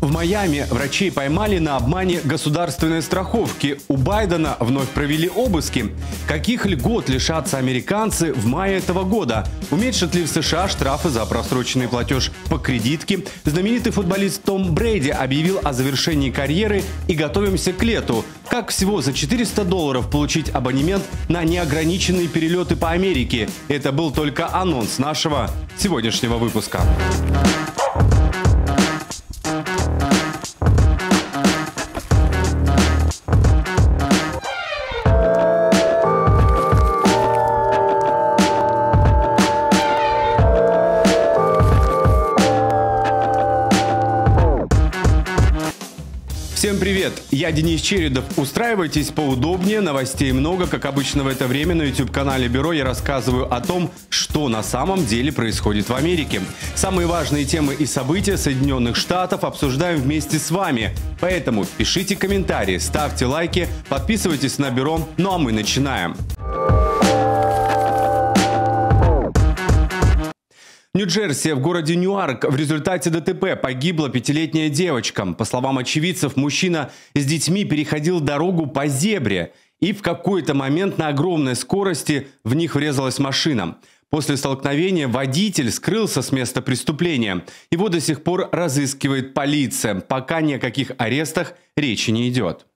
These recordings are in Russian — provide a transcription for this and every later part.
В Майами врачей поймали на обмане государственной страховки. У Байдена вновь провели обыски. Каких льгот лишатся американцы в мае этого года? Уменьшат ли в США штрафы за просроченный платеж по кредитке? Знаменитый футболист Том Брэди объявил о завершении карьеры и готовимся к лету. Как всего за $400 получить абонемент на неограниченные перелеты по Америке? Это был только анонс нашего сегодняшнего выпуска. Всем привет, я Денис Чередов. Устраивайтесь поудобнее, новостей много, как обычно в это время на YouTube-канале Бюро я рассказываю о том, что на самом деле происходит в Америке. Самые важные темы и события Соединенных Штатов обсуждаем вместе с вами. Поэтому пишите комментарии, ставьте лайки, подписывайтесь на Бюро, ну а мы начинаем. Нью-Джерси, в городе Ньюарк в результате ДТП погибла пятилетняя девочка. По словам очевидцев, мужчина с детьми переходил дорогу по зебре, и в какой-то момент на огромной скорости в них врезалась машина. После столкновения водитель скрылся с места преступления. Его до сих пор разыскивает полиция. Пока ни о каких арестах речи не идет.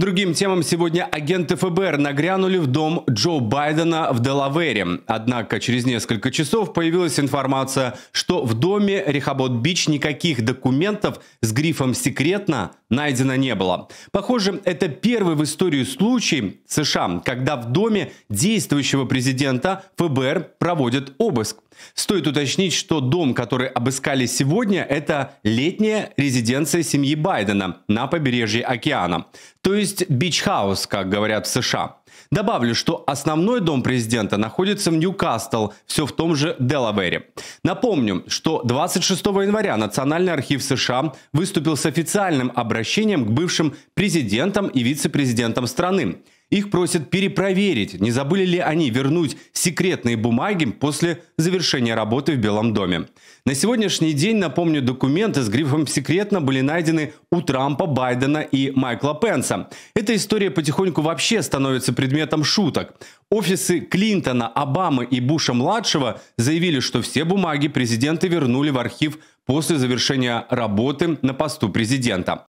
Другим темам сегодня агенты ФБР нагрянули в дом Джо Байдена в Делавере. Однако через несколько часов появилась информация, что в доме Рехобот-Бич никаких документов с грифом «секретно» найдено не было. Похоже, это первый в истории случай США, когда в доме действующего президента ФБР проводят обыск. Стоит уточнить, что дом, который обыскали сегодня, это летняя резиденция семьи Байдена на побережье океана. То есть бич-хаус, как говорят в США. Добавлю, что основной дом президента находится в Ньюкасл, все в том же Делавере. Напомню, что 26 января Национальный архив США выступил с официальным обращением к бывшим президентам и вице-президентам страны. Их просят перепроверить, не забыли ли они вернуть секретные бумаги после завершения работы в Белом доме. На сегодняшний день, напомню, документы с грифом «секретно» были найдены у Трампа, Байдена и Майкла Пенса. Эта история потихоньку вообще становится предметом шуток. Офисы Клинтона, Обамы и Буша-младшего заявили, что все бумаги президенты вернули в архив после завершения работы на посту президента.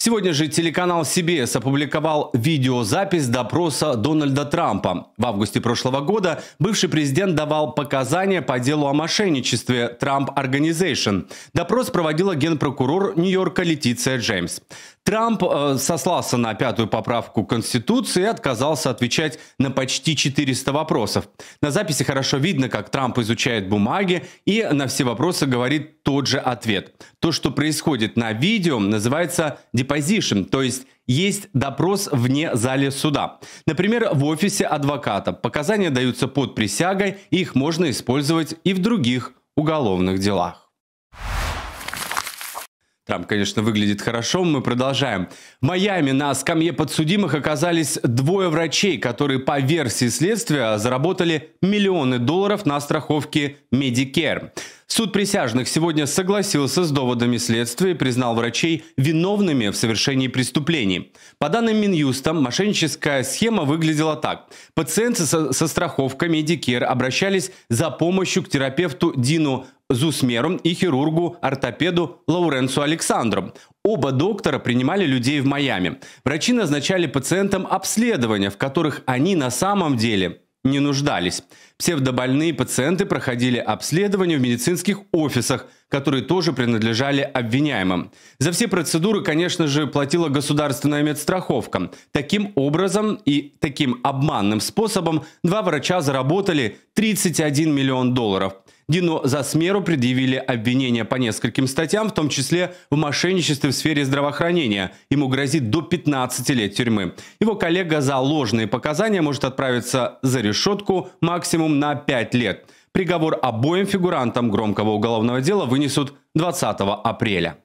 Сегодня же телеканал CBS опубликовал видеозапись допроса Дональда Трампа. В августе прошлого года бывший президент давал показания по делу о мошенничестве Trump Organization. Допрос проводила генпрокурор Нью-Йорка Летиция Джеймс. Трамп сослался на 5-ю поправку Конституции и отказался отвечать на почти 400 вопросов. На записи хорошо видно, как Трамп изучает бумаги и на все вопросы говорит тот же ответ. То, что происходит на видео, называется deposition, то есть есть допрос вне зала суда. Например, в офисе адвоката. Показания даются под присягой, и их можно использовать и в других уголовных делах. Трамп, конечно, выглядит хорошо, мы продолжаем. В Майами на скамье подсудимых оказались двое врачей, которые по версии следствия заработали миллионы долларов на страховке Medicare. Суд присяжных сегодня согласился с доводами следствия и признал врачей виновными в совершении преступлений. По данным Минюста, мошенническая схема выглядела так. Пациенты со страховкой Medicare обращались за помощью к терапевту Дину Зусмеру и хирургу-ортопеду Лауренсу Александру. Оба доктора принимали людей в Майами. Врачи назначали пациентам обследования, в которых они на самом деле не нуждались. Псевдобольные пациенты проходили обследование в медицинских офисах, которые тоже принадлежали обвиняемым. За все процедуры, конечно же, платила государственная медстраховка. Таким образом и таким обманным способом два врача заработали 31 миллион долларов. Дину Зусмеру предъявили обвинения по нескольким статьям, в том числе в мошенничестве в сфере здравоохранения. Ему грозит до 15 лет тюрьмы. Его коллега за ложные показания может отправиться за решетку максимум на 5 лет. Приговор обоим фигурантам громкого уголовного дела вынесут 20 апреля.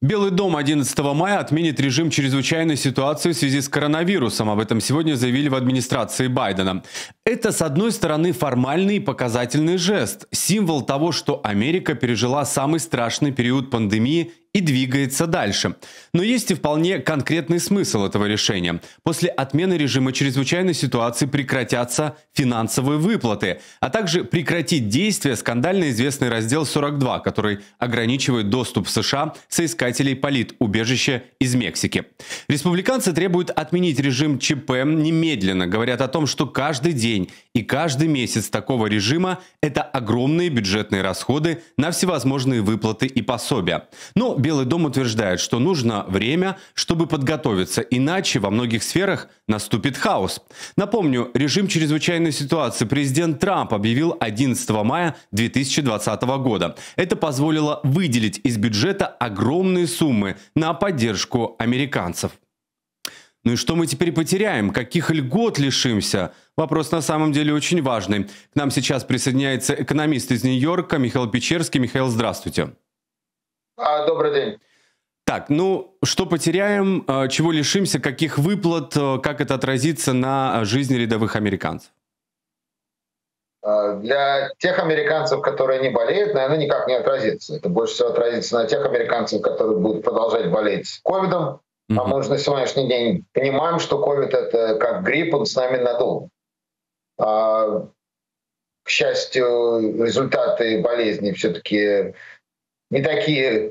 Белый дом 11 мая отменит режим чрезвычайной ситуации в связи с коронавирусом. Об этом сегодня заявили в администрации Байдена. Это, с одной стороны, формальный и показательный жест, символ того, что Америка пережила самый страшный период пандемии и двигается дальше. Но есть и вполне конкретный смысл этого решения. После отмены режима чрезвычайной ситуации прекратятся финансовые выплаты, а также прекратит действие скандально известный раздел 42, который ограничивает доступ в США соискателей политубежища из Мексики. Республиканцы требуют отменить режим ЧП немедленно, говорят о том, что каждый день и каждый месяц такого режима – это огромные бюджетные расходы на всевозможные выплаты и пособия. Но Белый дом утверждает, что нужно время, чтобы подготовиться, иначе во многих сферах наступит хаос. Напомню, режим чрезвычайной ситуации президент Трамп объявил 11 мая 2020 года. Это позволило выделить из бюджета огромные суммы на поддержку американцев. Ну и что мы теперь потеряем? Каких льгот лишимся? Вопрос на самом деле очень важный. К нам сейчас присоединяется экономист из Нью-Йорка Михаил Печерский. Михаил, здравствуйте. Добрый день. Так, ну что потеряем, чего лишимся, каких выплат, как это отразится на жизни рядовых американцев? Для тех американцев, которые не болеют, наверное, никак не отразится. Это больше всего отразится на тех американцев, которые будут продолжать болеть ковидом. А мы уже на сегодняшний день понимаем, что ковид — это как грипп, он с нами надолго. К счастью, результаты болезни все-таки не такие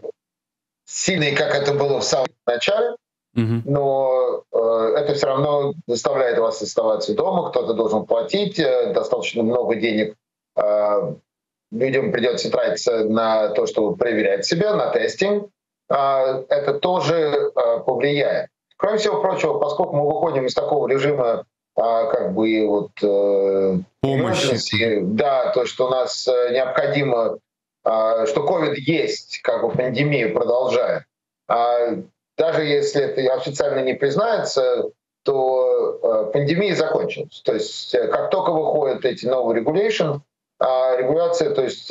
сильные, как это было в самом начале, но это все равно заставляет вас оставаться дома, кто-то должен платить, достаточно много денег людям придется тратиться на то, чтобы проверять себя, на тестинг, это тоже повлияет. Кроме всего прочего, поскольку мы выходим из такого режима, как бы вот помощи, да, то, что у нас необходимо, что ковид есть, как бы пандемия продолжает. Даже если это официально не признается, то пандемия закончилась. То есть как только выходят эти новые регуляции, то есть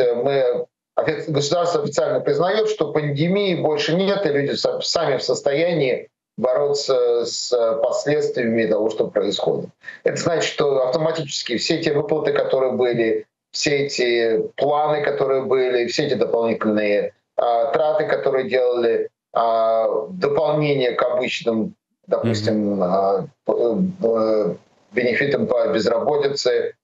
государство официально признает, что пандемии больше нет, и люди сами в состоянии бороться с последствиями того, что происходит. Это значит, что автоматически все те выплаты, которые были, все эти планы, которые были, все эти дополнительные траты, которые делали дополнение к обычным, допустим, бенефитам по безработице,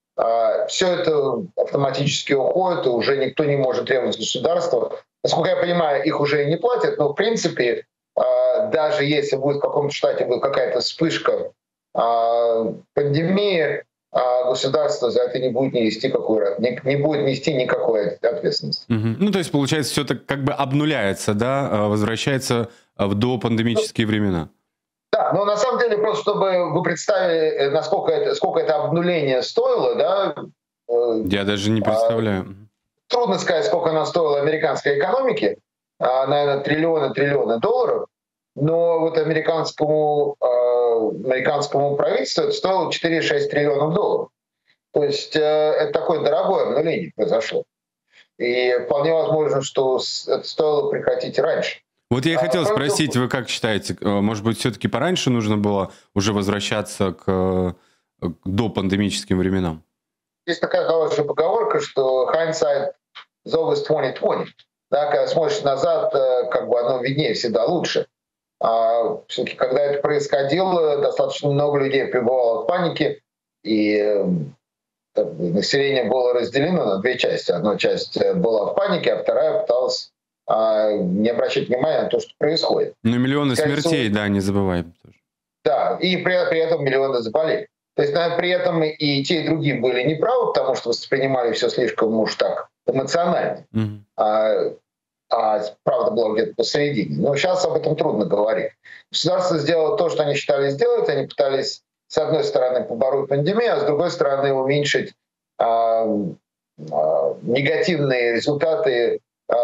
все это автоматически уходит, и уже никто не может требовать государства. Насколько я понимаю, их уже и не платят, но в принципе, даже если будет в каком-то штате какая-то вспышка пандемии, государство за это не будет нести никакой ответственности. Ну, то есть, получается, все это как бы обнуляется, да, возвращается в допандемические времена. Да, но на самом деле, просто чтобы вы представили, сколько это обнуление стоило, да. Я даже не представляю. Трудно сказать, сколько оно стоило американской экономике, наверное, триллионы долларов, но вот американскому правительству это стоило 4,6 триллионов долларов. То есть это такое дорогое обнуление произошло. И вполне возможно, что это стоило прекратить раньше. Вот я и хотел спросить, вы как считаете, может быть, все-таки пораньше нужно было уже возвращаться к допандемическим временам? Есть такая хорошая поговорка, что hindsight is always 20/20. Да, когда смотришь назад, как бы одно виднее всегда лучше. Все-таки, когда это происходило, достаточно много людей пребывало в панике, и население было разделено на две части. Одна часть была в панике, а вторая пыталась не обращать внимания на то, что происходит. Но миллионы смертей, да, не забываем. Да, и при этом миллионы заболели. То есть, наверное, при этом и те, и другие были неправы, потому что воспринимали все слишком уж так эмоционально. Правда была где-то посередине. Но сейчас об этом трудно говорить. Государство сделало то, что они считали сделать. Они пытались, с одной стороны, побороть пандемию, а с другой стороны, уменьшить негативные результаты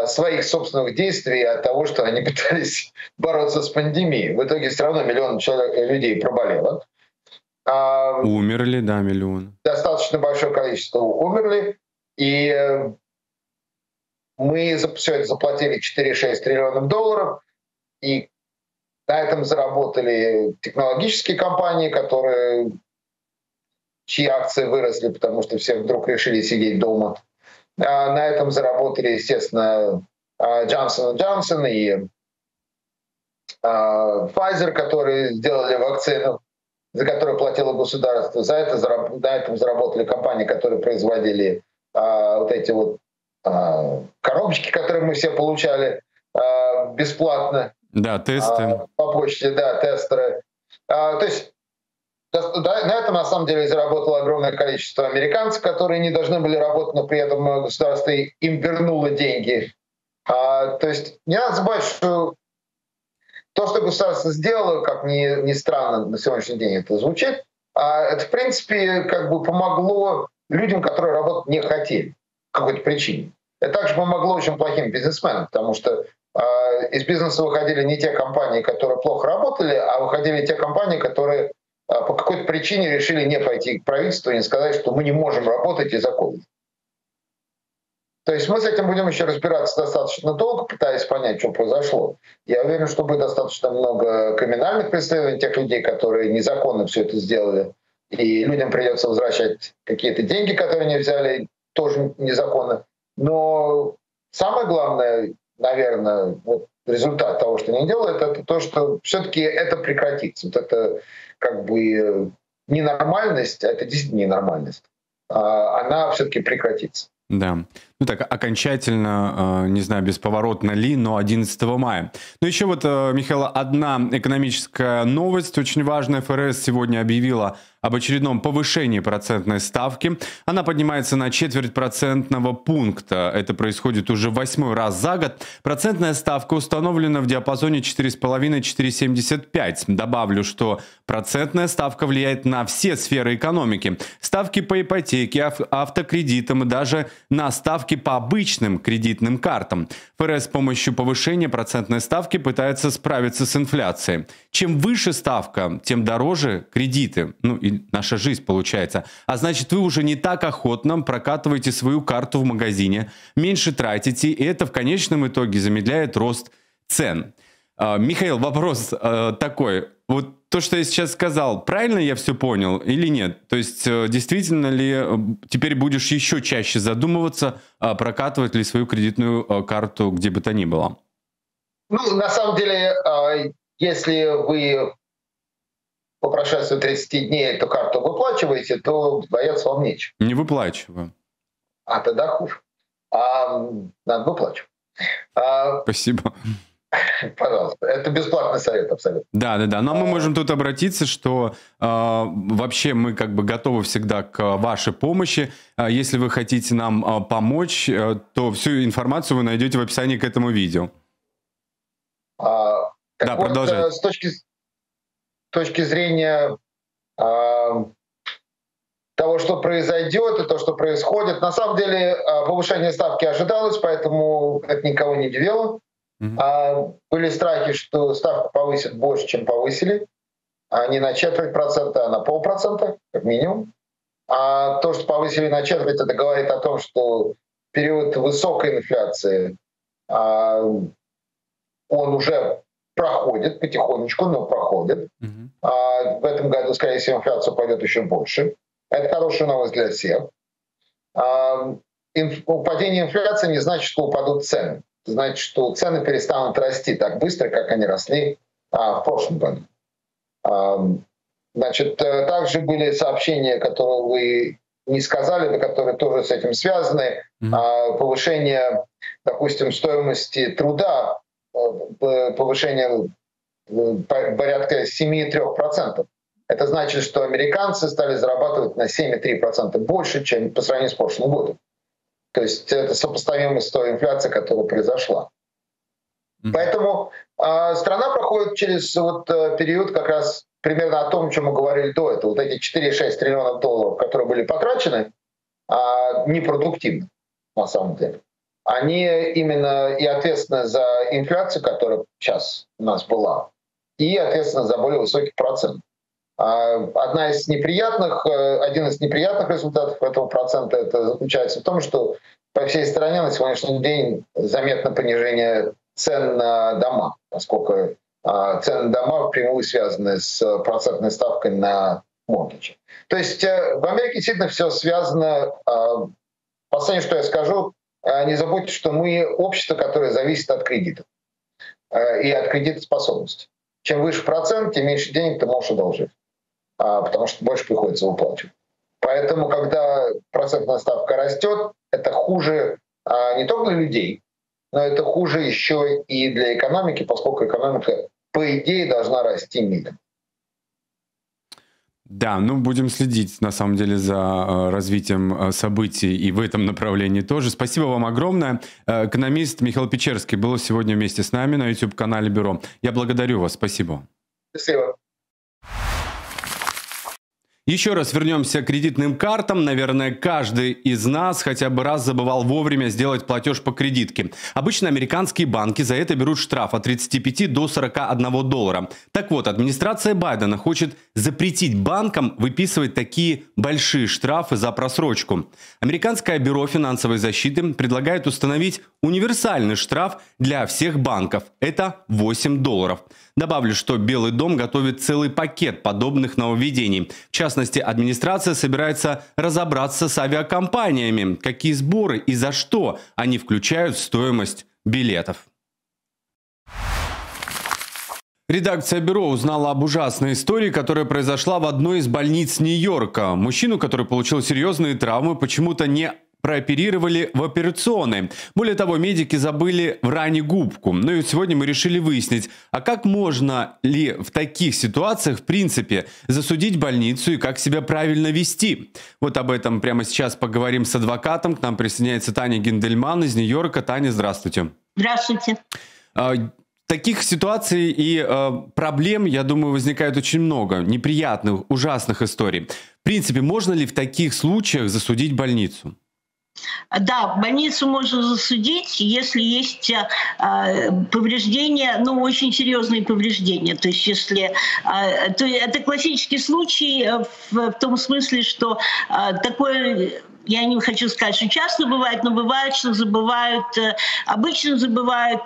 своих собственных действий от того, что они пытались бороться с пандемией. В итоге все равно миллион людей проболело. Умерли, да, миллион. Достаточно большое количество умерли. И мы все это заплатили 4,6 триллионов долларов. И на этом заработали технологические компании, чьи акции выросли, потому что все вдруг решили сидеть дома. На этом заработали, естественно, Johnson & Johnson и Pfizer, которые сделали вакцину, за которую платило государство. На этом заработали компании, которые производили коробочки, которые мы все получали бесплатно. Да, тесты. По почте, да, тестеры. То есть на этом, на самом деле, заработало огромное количество американцев, которые не должны были работать, но при этом государство им вернуло деньги. То есть не надо забывать, что то, что государство сделало, как ни странно на сегодняшний день это звучит, это, в принципе, помогло людям, которые работать не хотели по какой-то причине. Это также помогло очень плохим бизнесменам, потому что из бизнеса выходили не те компании, которые плохо работали, а выходили те компании, которые по какой-то причине решили не пойти к правительству и не сказать, что мы не можем работать из-за ковида. То есть мы с этим будем еще разбираться достаточно долго, пытаясь понять, что произошло. Я уверен, что будет достаточно много криминальных преследований тех людей, которые незаконно все это сделали, и людям придется возвращать какие-то деньги, которые они взяли, тоже незаконно. Но самое главное, наверное, результат того, что они делают, это то, что все-таки это прекратится. Это ненормальность, а это действительно ненормальность, она все-таки прекратится. Да. Ну так, окончательно, не знаю, бесповоротно ли, но 11 мая. Ну еще Михаил, одна экономическая новость, очень важная. ФРС сегодня объявила об очередном повышении процентной ставки. Она поднимается на 0,25 пункта. Это происходит уже 8-й раз за год. Процентная ставка установлена в диапазоне 4,5–4,75. Добавлю, что процентная ставка влияет на все сферы экономики. Ставки по ипотеке, автокредитам и даже на ставки по обычным кредитным картам. ФРС с помощью повышения процентной ставки пытается справиться с инфляцией. Чем выше ставка, тем дороже кредиты. Ну и наша жизнь получается. А значит, вы уже не так охотно прокатываете свою карту в магазине, меньше тратите, и это в конечном итоге замедляет рост цен. Михаил, вопрос такой. То, что я сейчас сказал, правильно я все понял или нет? То есть, действительно ли теперь будешь еще чаще задумываться, прокатывать ли свою кредитную карту где бы то ни было? Ну, на самом деле, если вы по прошествии 30 дней эту карту выплачиваете, то бояться вам нечего. Не выплачиваю. А тогда хуже. Надо выплачивать. Спасибо. Пожалуйста, это бесплатный совет абсолютно. Да, но мы можем тут обратиться, что вообще мы готовы всегда к вашей помощи. Если вы хотите нам помочь, то всю информацию вы найдете в описании к этому видео. Продолжайте. С точки зрения того, что произойдет и то, что происходит, на самом деле повышение ставки ожидалось, поэтому это никого не удивило. Были страхи, что ставку повысят больше, чем повысили, не на 0,25%, а на 0,5%, как минимум. А то, что повысили на 0,25%, это говорит о том, что период высокой инфляции, он уже проходит потихонечку, но проходит. В этом году, скорее всего, инфляция пойдет еще больше. Это хорошая новость для всех. Падение инфляции не значит, что упадут цены. Значит, что цены перестанут расти так быстро, как они росли в прошлом году. Значит, также были сообщения, которые вы не сказали, но которые тоже с этим связаны. Повышение, допустим, стоимости труда, повышение порядка 7,3%. Это значит, что американцы стали зарабатывать на 7,3% больше, чем по сравнению с прошлым годом. То есть это сопоставимо с той инфляцией, которая произошла. Поэтому страна проходит через период как раз примерно о том, о чем мы говорили до этого. Эти 4,6 триллионов долларов, которые были потрачены, непродуктивно на самом деле. Они именно и ответственны за инфляцию, которая сейчас у нас была, и ответственны за более высокий процент. Один из неприятных результатов этого процента это заключается в том, что по всей стране на сегодняшний день заметно понижение цен на дома, поскольку цены на дома впрямую связаны с процентной ставкой на моргиджи. То есть в Америке действительно все связано. Последнее, что я скажу, не забудьте, что мы общество, которое зависит от кредитов и от кредитоспособности. Чем выше процент, тем меньше денег ты можешь одолжить, потому что больше приходится выплачивать. Поэтому, когда процентная ставка растет, это хуже не только для людей, но это хуже еще и для экономики, поскольку экономика, по идее, должна расти медленно. Да, ну будем следить, на самом деле, за развитием событий и в этом направлении тоже. Спасибо вам огромное. Экономист Михаил Печерский был сегодня вместе с нами на YouTube-канале «Бюро». Я благодарю вас. Спасибо. Спасибо. Еще раз вернемся к кредитным картам. Наверное, каждый из нас хотя бы раз забывал вовремя сделать платеж по кредитке. Обычно американские банки за это берут штраф от 35 до 41 доллара. Так вот, администрация Байдена хочет запретить банкам выписывать такие большие штрафы за просрочку. Американское бюро финансовой защиты предлагает установить универсальный штраф для всех банков. Это 8 долларов. Добавлю, что Белый дом готовит целый пакет подобных нововведений. В частности, администрация собирается разобраться с авиакомпаниями, какие сборы и за что они включают в стоимость билетов. Редакция «Бюро» узнала об ужасной истории, которая произошла в одной из больниц Нью-Йорка. Мужчину, который получил серьезные травмы, почему-то не прооперировали в операционной. Более того, медики забыли в ране губку. Ну и сегодня мы решили выяснить, а как можно ли в таких ситуациях, в принципе, засудить больницу и как себя правильно вести? Вот об этом прямо сейчас поговорим с адвокатом. К нам присоединяется Таня Гендельман из Нью-Йорка. Таня, здравствуйте. Здравствуйте. Таких ситуаций и проблем, я думаю, возникает очень много. Неприятных, ужасных историй. В принципе, можно ли в таких случаях засудить больницу? Да, больницу можно засудить, если есть повреждения, ну, очень серьезные повреждения. То есть, если то это классический случай в том смысле, что такое. Я не хочу сказать, что часто бывает, но бывает, что забывают, обычно забывают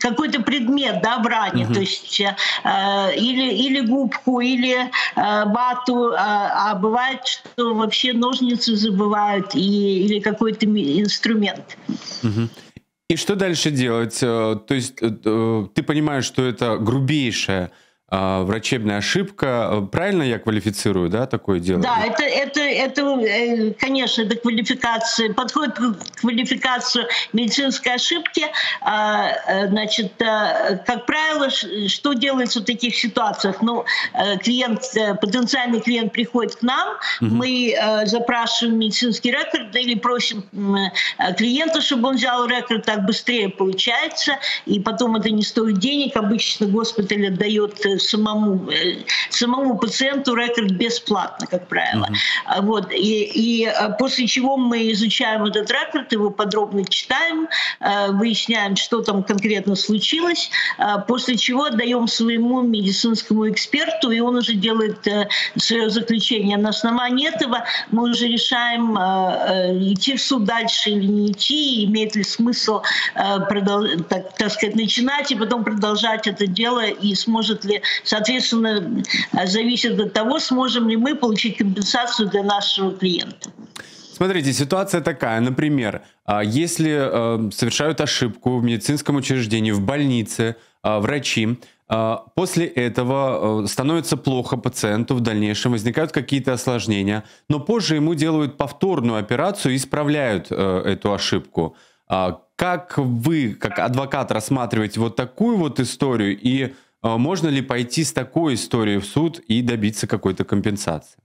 какой-то предмет, да, в ране, то есть или губку, или вату, а бывает, что вообще ножницы забывают или какой-то инструмент. И что дальше делать? То есть ты понимаешь, что это грубейшее врачебная ошибка. Правильно я квалифицирую, да, такое дело? Да, это конечно, это квалификация, подходит к квалификации медицинской ошибки. Значит, как правило, что делается в таких ситуациях? Ну, потенциальный клиент приходит к нам, мы запрашиваем медицинский рекорд или просим клиента, чтобы он взял рекорд, так быстрее получается, и потом это не стоит денег. Обычно госпиталь отдает самому пациенту рекорд бесплатно, как правило. Вот. И после чего мы изучаем этот рекорд, его подробно читаем, выясняем, что там конкретно случилось, после чего отдаем своему медицинскому эксперту, и он уже делает свое заключение. На основании этого мы уже решаем, идти в суд дальше или не идти, имеет ли смысл, так сказать, начинать и потом продолжать это дело, и сможет ли, соответственно, зависит от того, сможем ли мы получить компенсацию для нашего клиента. Смотрите, ситуация такая, например, если совершают ошибку в медицинском учреждении, в больнице, врачи, после этого становится плохо пациенту, в дальнейшем возникают какие-то осложнения, но позже ему делают повторную операцию и исправляют эту ошибку. Как вы, как адвокат, рассматриваете вот такую вот историю и можно ли пойти с такой историей в суд и добиться какой-то компенсации?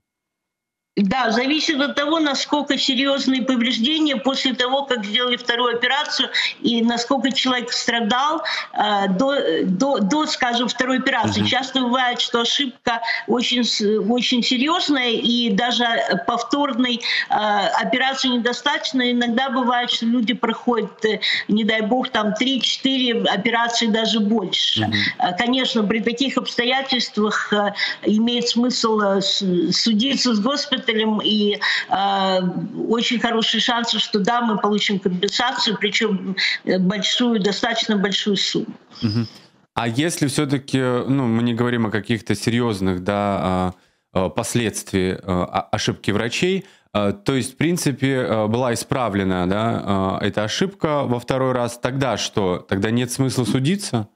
Да, зависит от того, насколько серьезные повреждения после того, как сделали вторую операцию, и насколько человек страдал до, скажем, второй операции. Часто бывает, что ошибка очень, очень серьезная, и даже повторной операции недостаточно. Иногда бывает, что люди проходят, не дай бог, там 3-4 операции, даже больше. Конечно, при таких обстоятельствах имеет смысл судиться с госпиталем, слушателям, и очень хорошие шансы, что да, мы получим компенсацию, причем большую, достаточно большую сумму. Угу. А если все-таки, ну, мы не говорим о каких-то серьезных, да, последствиях ошибки врачей, то есть, в принципе, была исправлена, да, эта ошибка во второй раз, тогда что? Тогда нет смысла судиться?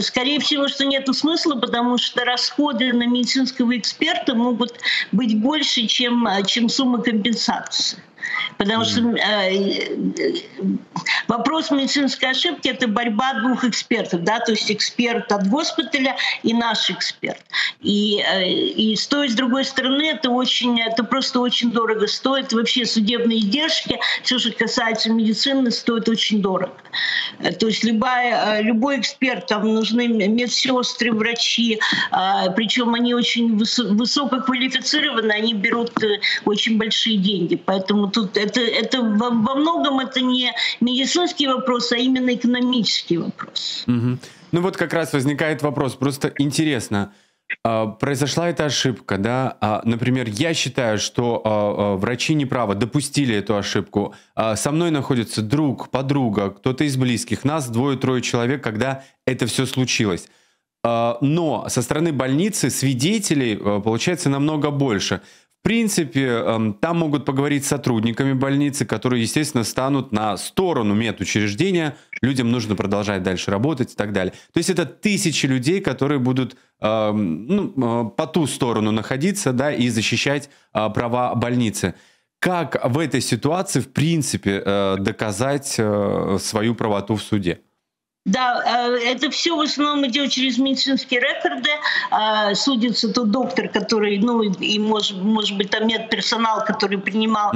Скорее всего, что нет смысла, потому что расходы на медицинского эксперта могут быть больше, чем сумма компенсации. Потому что вопрос медицинской ошибки — это борьба двух экспертов, да, то есть эксперт от госпиталя и наш эксперт. И с той, с другой стороны, это просто очень дорого стоит. Вообще судебные издержки, все, что касается медицины, стоит очень дорого. То есть любой эксперт, там нужны медсестры, врачи, причем они очень высококвалифицированы, они берут очень большие деньги. Поэтому тут это во многом это не медицинский вопрос, а именно экономический вопрос. Угу. Ну вот как раз возникает вопрос. Просто интересно, произошла эта ошибка, да? Например, я считаю, что врачи неправы, допустили эту ошибку. Со мной находится друг, подруга, кто-то из близких. Нас двое-трое человек, когда это все случилось. Но со стороны больницы свидетелей получается намного больше. В принципе, там могут поговорить с сотрудниками больницы, которые, естественно, станут на сторону медучреждения. Людям нужно продолжать дальше работать и так далее. То есть это тысячи людей, которые будут по ту сторону находиться, да, и защищать права больницы. Как в этой ситуации, в принципе, доказать свою правоту в суде? Да, это все в основном идет через медицинские рекорды. Судится тот доктор, который, ну и может быть там медперсонал, который принимал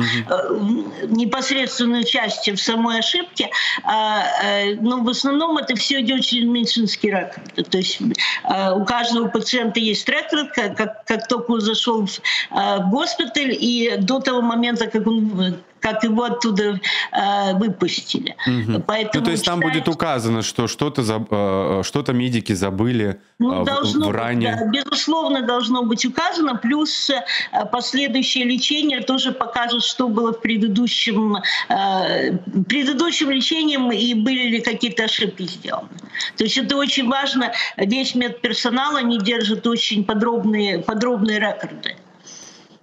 непосредственное участие в самой ошибке. Но в основном это все идет через медицинские рекорды. То есть у каждого пациента есть рекорд, как только он зашел в госпиталь и до того момента, как его оттуда выпустили. Угу. Поэтому, ну, то есть там будет указано, что что-то медики забыли ранее. Да, безусловно, должно быть указано. Плюс последующее лечение тоже покажет, что было в предыдущем лечении и были ли какие-то ошибки сделаны. То есть это очень важно. Весь медперсонал, они держат очень подробные рекорды.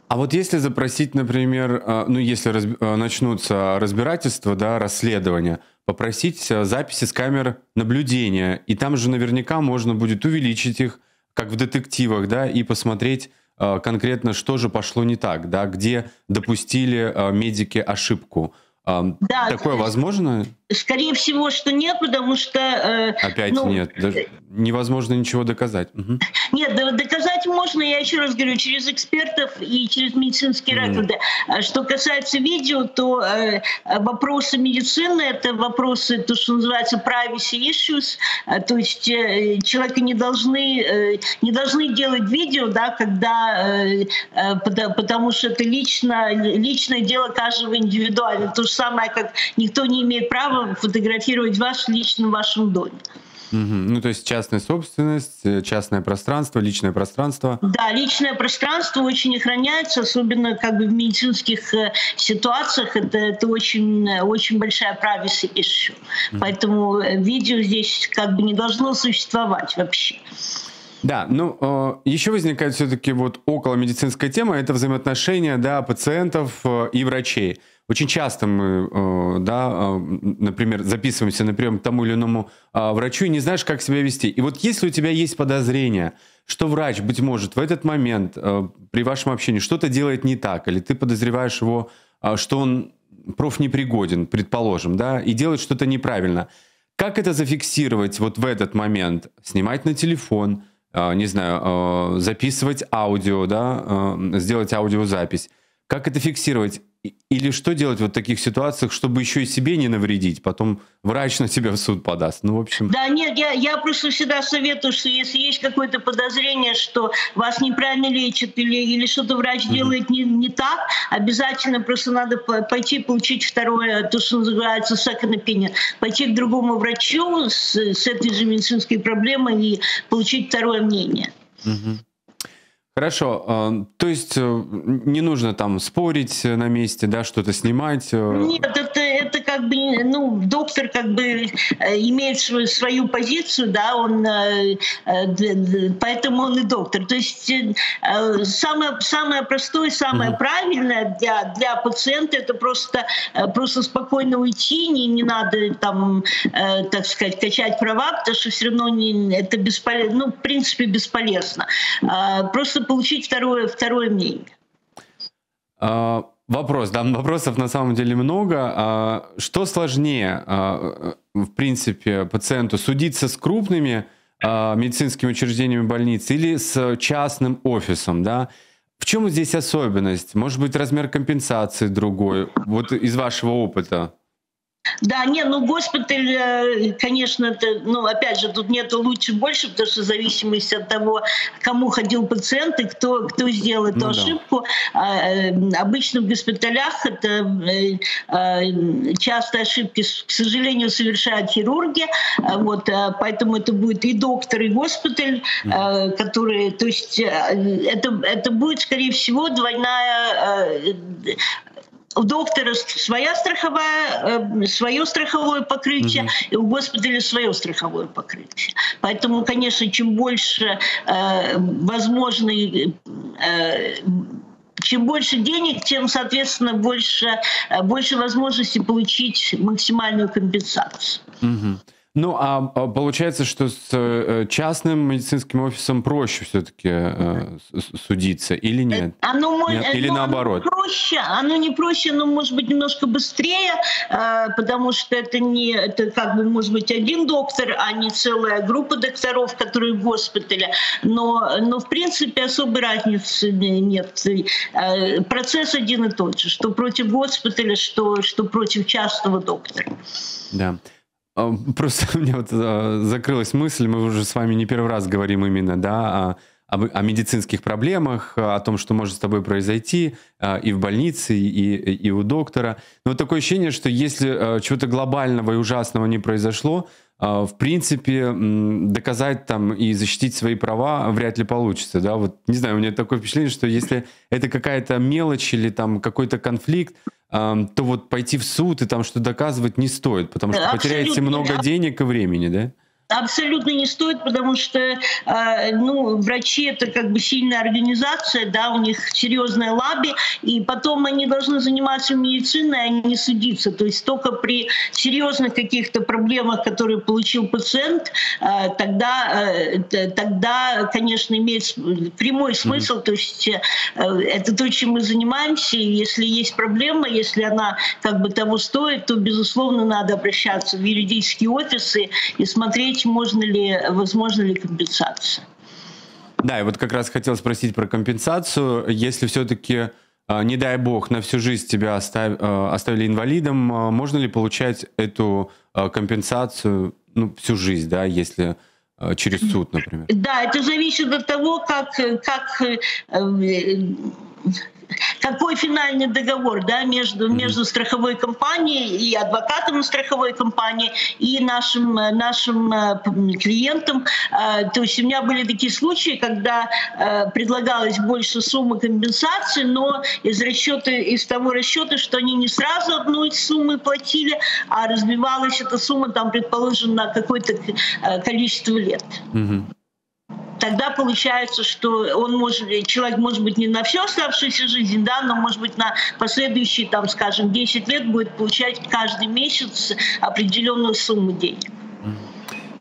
А вот если запросить, например, ну если начнутся разбирательства, да, расследования, попросить записи с камер наблюдения, и там же наверняка можно будет увеличить их, как в детективах, да, и посмотреть конкретно, что же пошло не так, да, где допустили медики ошибку. Да, такое возможно? Скорее всего, что нет, потому что... Опять нет. Невозможно ничего доказать. Угу. Нет, доказать можно, я еще раз говорю, через экспертов и через медицинские рекорды. Что касается видео, то вопросы медицины — это вопросы, то, что называется, privacy issues. То есть человека не должны делать видео, да, когда, потому что это личное дело каждого индивидуально. То же самое, как никто не имеет права фотографировать вас лично в вашем доме. Угу. Ну, то есть частная собственность, частное пространство, личное пространство. Да, личное пространство очень охраняется, особенно как бы в медицинских ситуациях. Это очень, очень большая privacy issue. Поэтому видео здесь как бы не должно существовать вообще. Да, ну еще возникает все-таки вот околомедицинская тема, это взаимоотношения, да, пациентов и врачей. Очень часто мы, да, например, записываемся на прием к тому или иному врачу и не знаешь, как себя вести. И вот если у тебя есть подозрение, что врач, быть может, в этот момент при вашем общении что-то делает не так, или ты подозреваешь его, что он профнепригоден, предположим, да, и делает что-то неправильно, как это зафиксировать вот в этот момент? Снимать на телефон, не знаю, записывать аудио, да, сделать аудиозапись. Как это фиксировать? Или что делать в таких ситуациях, чтобы еще и себе не навредить, потом врач на тебя в суд подаст? Ну, в общем... Да, нет, я просто всегда советую, что если есть какое-то подозрение, что вас неправильно лечат или что-то врач делает не так, обязательно просто надо пойти получить второе, то, что называется second opinion, пойти к другому врачу с этой же медицинской проблемой и получить второе мнение. Угу. Хорошо, то есть не нужно там спорить на месте, да, что-то снимать? Нет, это как бы, ну, доктор как бы имеет свою позицию, да, он, поэтому он и доктор. То есть самое простое, самое правильное для пациента — это просто спокойно уйти, не надо там, так сказать, качать права, потому что все равно это бесполезно, ну, в принципе, бесполезно. Просто получить второе мнение. Вопрос. Да, вопросов на самом деле много. Что сложнее, в принципе, пациенту судиться с крупными медицинскими учреждениями больниц или с частным офисом? Да? В чем здесь особенность? Может быть, размер компенсации другой? Вот из вашего опыта. Да, не, ну госпиталь, конечно, это, ну опять же, тут нету лучше больше, потому что в зависимости от того, кому ходил пациент и кто сделал эту ошибку, обычно в госпиталях это часто ошибки, к сожалению, совершают хирурги, вот, поэтому это будет и доктор, и госпиталь, которые, то есть это будет, скорее всего, двойная... У доктора своя страховая, свое страховое покрытие, и у госпиталя свое страховое покрытие. Поэтому, конечно, чем больше денег, тем, соответственно, больше возможностей получить максимальную компенсацию. Ну, а получается, что с частным медицинским офисом проще все-таки судиться или нет? Или наоборот? Оно не проще, но может быть немножко быстрее, потому что это как бы может быть один доктор, а не целая группа докторов, которые в госпитале. Но в принципе особой разницы нет. Процесс один и тот же, что против госпиталя, что против частного доктора. Да. Просто у меня вот закрылась мысль, мы уже с вами не первый раз говорим именно, да, о медицинских проблемах, о том, что может с тобой произойти и в больнице, и у доктора. Но такое ощущение, что если чего-то глобального и ужасного не произошло, в принципе, доказать там и защитить свои права вряд ли получится, да, вот, не знаю, у меня такое впечатление, что если это какая-то мелочь или там какой-то конфликт, то вот пойти в суд и там что-то доказывать не стоит, потому что потеряете много денег и времени, да? Абсолютно не стоит, потому что ну, врачи — это как бы сильная организация, да, у них серьезное лобби, и потом они должны заниматься медициной, а не судиться. То есть только при серьезных каких-то проблемах, которые получил пациент, тогда, конечно, имеет прямой смысл. То есть это то, чем мы занимаемся, и если есть проблема, если она как бы того стоит, то, безусловно, надо обращаться в юридические офисы и смотреть, возможно ли компенсация. Да, и вот как раз хотел спросить про компенсацию. Если все-таки, не дай бог, на всю жизнь тебя оставили инвалидом, можно ли получать эту компенсацию, ну, всю жизнь, да, если... через суд, например? Да, это зависит от того, какой финальный договор, да, между страховой компанией и адвокатом страховой компании и нашим клиентом. То есть у меня были такие случаи, когда предлагалась больше суммы компенсации, но из того расчета, что они не сразу одну из суммы платили, а разбивалась эта сумма, там, предположим, на какое-то количество лет. Тогда получается, что человек может быть не на всю оставшуюся жизнь, да, но может быть на последующие, там, скажем, 10 лет будет получать каждый месяц определенную сумму денег.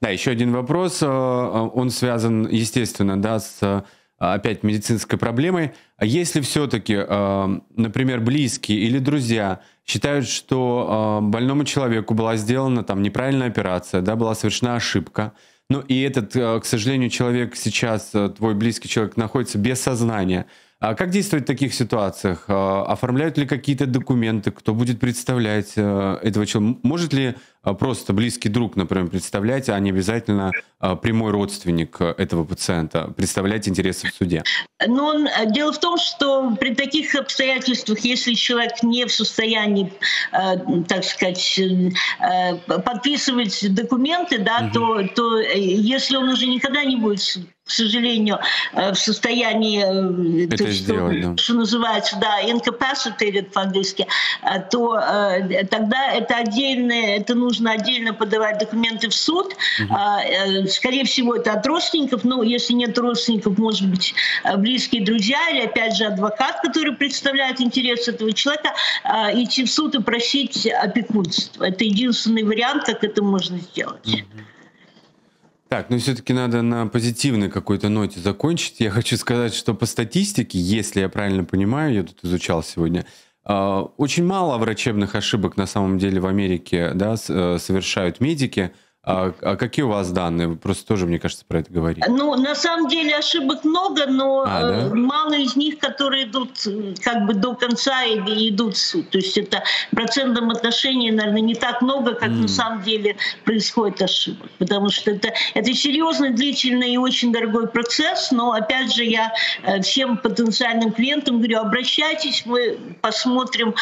Да, еще один вопрос, он связан, естественно, да, с опять медицинской проблемой. Если все-таки, например, близкие или друзья считают, что больному человеку была сделана там неправильная операция, да, была совершена ошибка, ну и этот, к сожалению, человек сейчас, твой близкий человек, находится без сознания. А как действовать в таких ситуациях? Оформляют ли какие-то документы? Кто будет представлять этого человека? Может ли просто близкий друг, например, представлять, а не обязательно прямой родственник этого пациента, представлять интересы в суде? Но дело в том, что при таких обстоятельствах, если человек не в состоянии, так сказать, подписывать документы, да, то если он уже никогда не будет к сожалению, в состоянии, что называется, да, incapacitated по-английски, то тогда это нужно отдельно подавать документы в суд. Скорее всего, это от родственников, но если нет родственников, может быть, близкие друзья или, опять же, адвокат, который представляет интерес этого человека, идти в суд и просить опекунство. Это единственный вариант, как это можно сделать. Так, но все-таки надо на позитивной какой-то ноте закончить. Я хочу сказать, что по статистике, если я правильно понимаю, я тут изучал сегодня, очень мало врачебных ошибок на самом деле в Америке, да, совершают медики. А какие у вас данные? Вы просто тоже, мне кажется, про это говорили. Ну, на самом деле ошибок много, но мало из них, которые идут как бы до конца и идут в суд. То есть это в процентном отношении, наверное, не так много, как на самом деле происходит ошибок. Потому что это серьезный, длительный и очень дорогой процесс. Но, опять же, я всем потенциальным клиентам говорю, обращайтесь, мы посмотрим,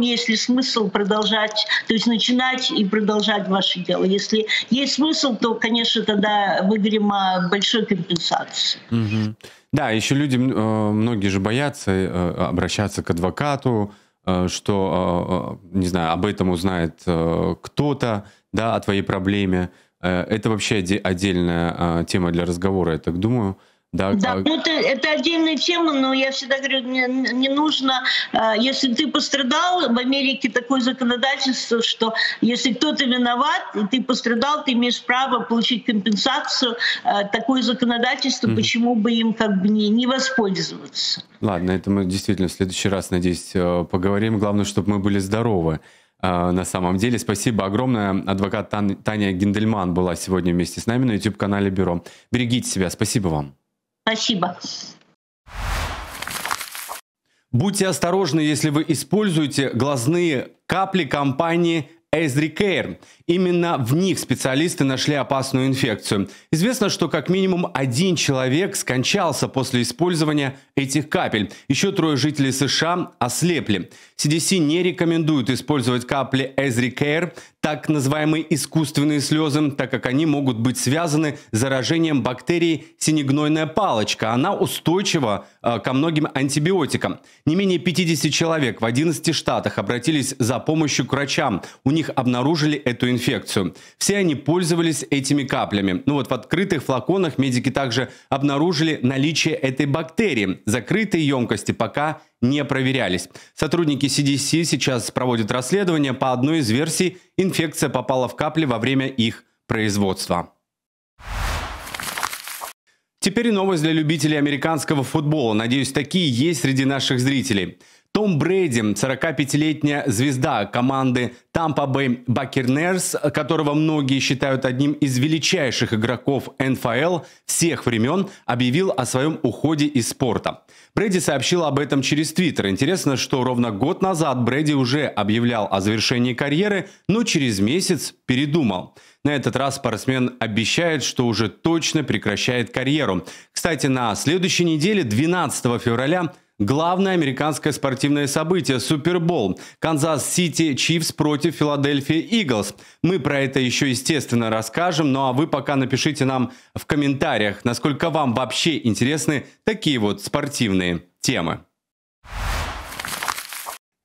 есть ли смысл продолжать, то есть начинать и продолжать ваше дело. Если есть смысл, то, конечно, тогда выговорим о большой компенсации. Угу. Да, еще люди, многие же боятся обращаться к адвокату, что, не знаю, об этом узнает кто-то, да, о твоей проблеме. Это вообще отдельная тема для разговора, я так думаю. Да, ну это отдельная тема, но я всегда говорю, не нужно, если ты пострадал, в Америке такое законодательство, что если кто-то виноват, и ты пострадал, ты имеешь право получить компенсацию, такое законодательство, почему бы им как бы не воспользоваться. Ладно, это мы действительно в следующий раз, надеюсь, поговорим. Главное, чтобы мы были здоровы. На самом деле, спасибо огромное. Адвокат Таня Гендельман была сегодня вместе с нами на YouTube-канале Бюро. Берегите себя, спасибо вам. Спасибо. Будьте осторожны, если вы используете глазные капли компании EzriCare. Именно в них специалисты нашли опасную инфекцию. Известно, что как минимум один человек скончался после использования этих капель. Еще трое жителей США ослепли. CDC не рекомендует использовать капли EzriCare, так называемые искусственные слезы, так как они могут быть связаны с заражением бактерии синегнойная палочка. Она устойчива ко многим антибиотикам. Не менее 50 человек в 11 штатах обратились за помощью к врачам. У них обнаружили эту инфекцию. Все они пользовались этими каплями. Ну вот в открытых флаконах медики также обнаружили наличие этой бактерии. Закрытые емкости пока не проверялись. Сотрудники CDC сейчас проводят расследование. По одной из версий, инфекция попала в капли во время их производства. Теперь новость для любителей американского футбола. Надеюсь, такие есть среди наших зрителей. Том Брэди, 45-летняя звезда команды Tampa Bay Buccaneers, которого многие считают одним из величайших игроков НФЛ всех времен, объявил о своем уходе из спорта. Брэди сообщил об этом через Твиттер. Интересно, что ровно год назад Брэди уже объявлял о завершении карьеры, но через месяц передумал. На этот раз спортсмен обещает, что уже точно прекращает карьеру. Кстати, на следующей неделе, 12 февраля, главное американское спортивное событие – Супербол. Канзас-Сити Чифс против Филадельфии Иглс. Мы про это еще, естественно, расскажем. Ну а вы пока напишите нам в комментариях, насколько вам вообще интересны такие вот спортивные темы.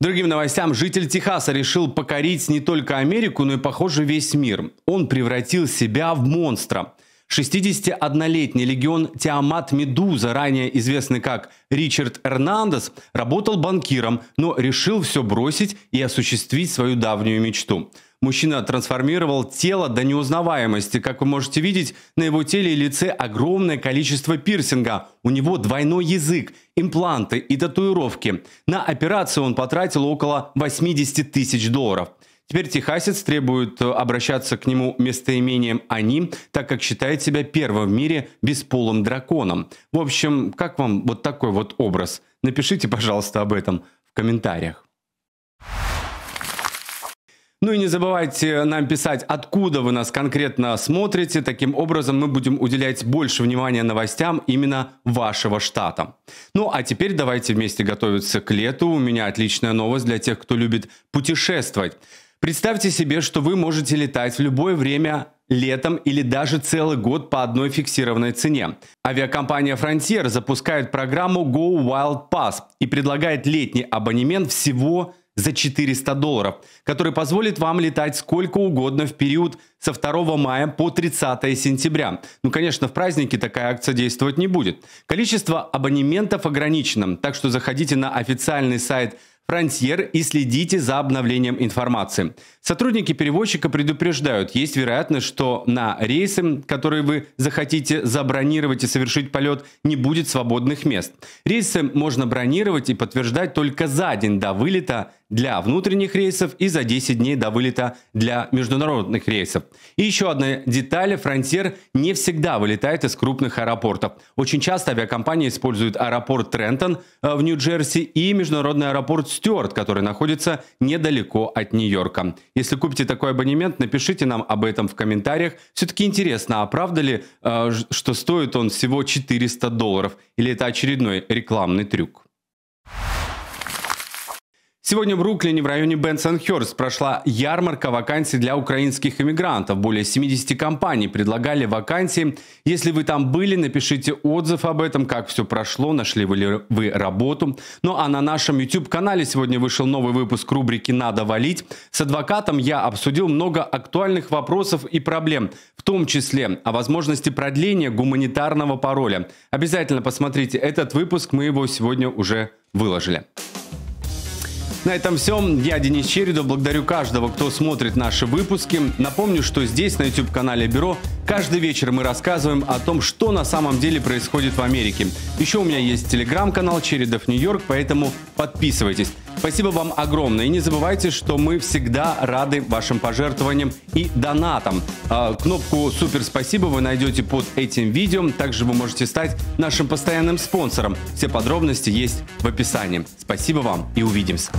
Другим новостям, житель Техаса решил покорить не только Америку, но и, похоже, весь мир. Он превратил себя в монстра. 61-летний легион Тиамат Медуза, ранее известный как Ричард Эрнандес, работал банкиром, но решил все бросить и осуществить свою давнюю мечту. Мужчина трансформировал тело до неузнаваемости. Как вы можете видеть, на его теле и лице огромное количество пирсинга. У него двойной язык, импланты и татуировки. На операцию он потратил около 80 тысяч долларов. Теперь техасец требует обращаться к нему местоимением «они», так как считает себя первым в мире бесполым драконом. В общем, как вам вот такой вот образ? Напишите, пожалуйста, об этом в комментариях. Ну и не забывайте нам писать, откуда вы нас конкретно смотрите. Таким образом, мы будем уделять больше внимания новостям именно вашего штата. Ну а теперь давайте вместе готовиться к лету. У меня отличная новость для тех, кто любит путешествовать. Представьте себе, что вы можете летать в любое время летом или даже целый год по одной фиксированной цене. Авиакомпания Frontier запускает программу Go Wild Pass и предлагает летний абонемент всего за $400, который позволит вам летать сколько угодно в период со 2 мая по 30 сентября. Ну, конечно, в праздники такая акция действовать не будет. Количество абонементов ограничено, так что заходите на официальный сайт Frontier и следите за обновлением информации. Сотрудники перевозчика предупреждают, есть вероятность, что на рейсы, которые вы захотите забронировать и совершить полет, не будет свободных мест. Рейсы можно бронировать и подтверждать только за день до вылета для внутренних рейсов и за 10 дней до вылета для международных рейсов. И еще одна деталь: Frontier не всегда вылетает из крупных аэропортов. Очень часто авиакомпания использует аэропорт Трентон в Нью-Джерси и международный аэропорт Стюарт, который находится недалеко от Нью-Йорка. Если купите такой абонемент, напишите нам об этом в комментариях. Все-таки интересно, а правда ли, что стоит он всего $400, или это очередной рекламный трюк? Сегодня в Бруклине в районе Бенсон-Хёрст прошла ярмарка вакансий для украинских иммигрантов. Более 70 компаний предлагали вакансии. Если вы там были, напишите отзыв об этом, как все прошло, нашли ли вы работу. Ну а на нашем YouTube-канале сегодня вышел новый выпуск рубрики «Надо валить». С адвокатом я обсудил много актуальных вопросов и проблем, в том числе о возможности продления гуманитарного пароля. Обязательно посмотрите этот выпуск, мы его сегодня уже выложили. На этом все. Я, Денис Чередов, благодарю каждого, кто смотрит наши выпуски. Напомню, что здесь, на YouTube-канале Бюро, каждый вечер мы рассказываем о том, что на самом деле происходит в Америке. Еще у меня есть телеграм-канал «Чередов Нью-Йорк», поэтому подписывайтесь. Спасибо вам огромное. И не забывайте, что мы всегда рады вашим пожертвованиям и донатам. Кнопку «Супер спасибо» вы найдете под этим видео. Также вы можете стать нашим постоянным спонсором. Все подробности есть в описании. Спасибо вам и увидимся.